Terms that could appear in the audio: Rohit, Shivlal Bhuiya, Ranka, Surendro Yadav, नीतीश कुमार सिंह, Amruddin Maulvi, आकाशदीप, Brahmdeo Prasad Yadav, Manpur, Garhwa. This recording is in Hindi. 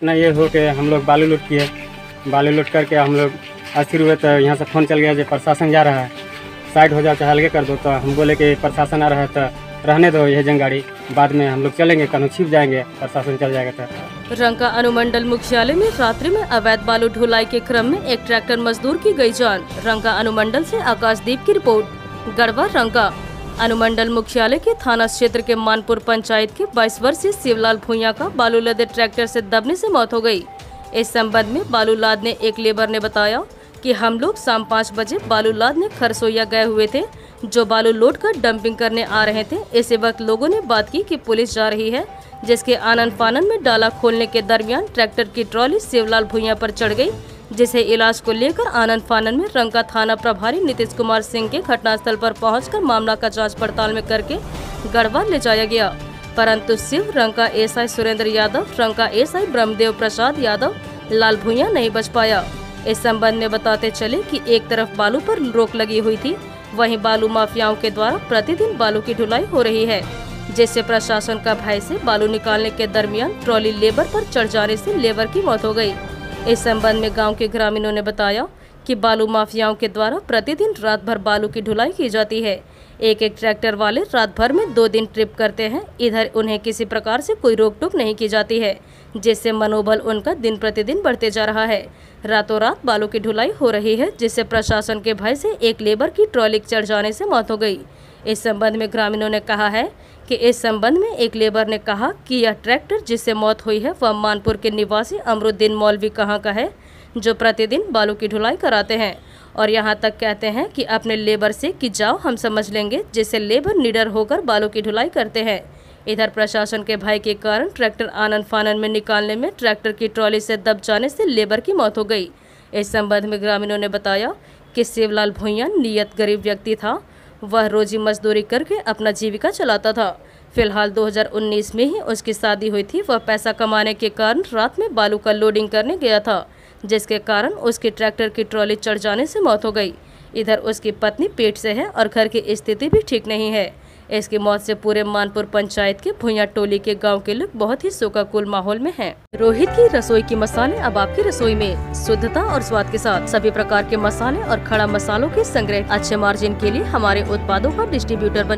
घटना ये हो के हम लोग बालू लूट किए, बालू लूट करके हम लोग अस्थिर हुए तो यहाँ से फ़ोन चल गया जो प्रशासन जा रहा है, साइड हो जाओ चाहे अलगे कर दो। तो हम बोले कि प्रशासन आ रहा है तो रहने दो यह जंगाड़ी, बाद में हम लोग चलेंगे, कहीं छिप जाएंगे, प्रशासन चल जाएगा। तो रंका अनुमंडल मुख्यालय में रात्रि में अवैध बालू ढुलाई के क्रम में एक ट्रैक्टर मजदूर की गई जान। रंका अनुमंडल से आकाशदीप की रिपोर्ट। गढ़वा रंका अनुमंडल मुख्यालय के थाना क्षेत्र के मानपुर पंचायत के 22 वर्षीय शिवलाल भुइया का बालू लदे ट्रैक्टर से दबने से मौत हो गई। इस संबंध में बालू लादने एक लेबर ने बताया कि हम लोग शाम 5 बजे बालू लादने खरसोया गए हुए थे, जो बालू लोडकर डंपिंग करने आ रहे थे। इसी वक्त लोगों ने बात की कि पुलिस जा रही है, जिसके आनन फानन में डाला खोलने के दरमियान ट्रैक्टर की ट्रॉली शिवलाल भुइया पर चढ़ गई, जिसे इलाज को लेकर आनन फानन में रंका थाना प्रभारी नीतीश कुमार सिंह के घटनास्थल पर पहुंचकर मामला का जांच पड़ताल में करके गढ़वा ले जाया गया। परंतु शिव रंका एसआई सुरेंद्र यादव, रंका एसआई ब्रह्मदेव प्रसाद यादव लाल भुइया नहीं बच पाया। इस संबंध में बताते चले कि एक तरफ बालू पर रोक लगी हुई थी, वहीं बालू माफियाओं के द्वारा प्रतिदिन बालू की ढुलाई हो रही है, जिससे प्रशासन का भय से बालू निकालने के दरमियान ट्रॉली लेबर पर चढ़ जाने से लेबर की मौत हो गयी। इस संबंध में गांव के ग्रामीणों ने बताया कि बालू माफियाओं के द्वारा प्रतिदिन रात भर बालू की ढुलाई की जाती है। एक एक ट्रैक्टर वाले रात भर में 2 दिन ट्रिप करते हैं, इधर उन्हें किसी प्रकार से कोई रोक टोक नहीं की जाती है, जिससे मनोबल उनका दिन प्रतिदिन बढ़ते जा रहा है। रातों रात बालू की ढुलाई हो रही है, जिससे प्रशासन के भय से एक लेबर की ट्रॉली चढ़ जाने से मौत हो गई। इस संबंध में ग्रामीणों ने कहा है कि इस संबंध में एक लेबर ने कहा कि यह ट्रैक्टर जिससे मौत हुई है वह मानपुर के निवासी अमरुद्दीन मौलवी कहाँ का है, जो प्रतिदिन बालू की ढुलाई कराते हैं और यहाँ तक कहते हैं कि अपने लेबर से कि जाओ हम समझ लेंगे, जिससे लेबर निडर होकर बालू की ढुलाई करते हैं। इधर प्रशासन के भय के कारण ट्रैक्टर आनन फानन में निकालने में ट्रैक्टर की ट्रॉली से दब जाने से लेबर की मौत हो गई। इस संबंध में ग्रामीणों ने बताया कि शिवलाल भुइया नियत गरीब व्यक्ति था, वह रोजी मजदूरी करके अपना जीविका चलाता था। फिलहाल 2019 में ही उसकी शादी हुई थी। वह पैसा कमाने के कारण रात में बालू का लोडिंग करने गया था, जिसके कारण उसके ट्रैक्टर की ट्रॉली चढ़ जाने से मौत हो गई। इधर उसकी पत्नी पेट से है और घर की स्थिति भी ठीक नहीं है। इसकी मौत से पूरे मानपुर पंचायत के भुइया टोली के गांव के लोग बहुत ही शोकाकुल माहौल में हैं। रोहित की रसोई की मसाले अब आपकी रसोई में शुद्धता और स्वाद के साथ सभी प्रकार के मसाले और खड़ा मसालों के संग्रह अच्छे मार्जिन के लिए हमारे उत्पादों का डिस्ट्रीब्यूटर बने।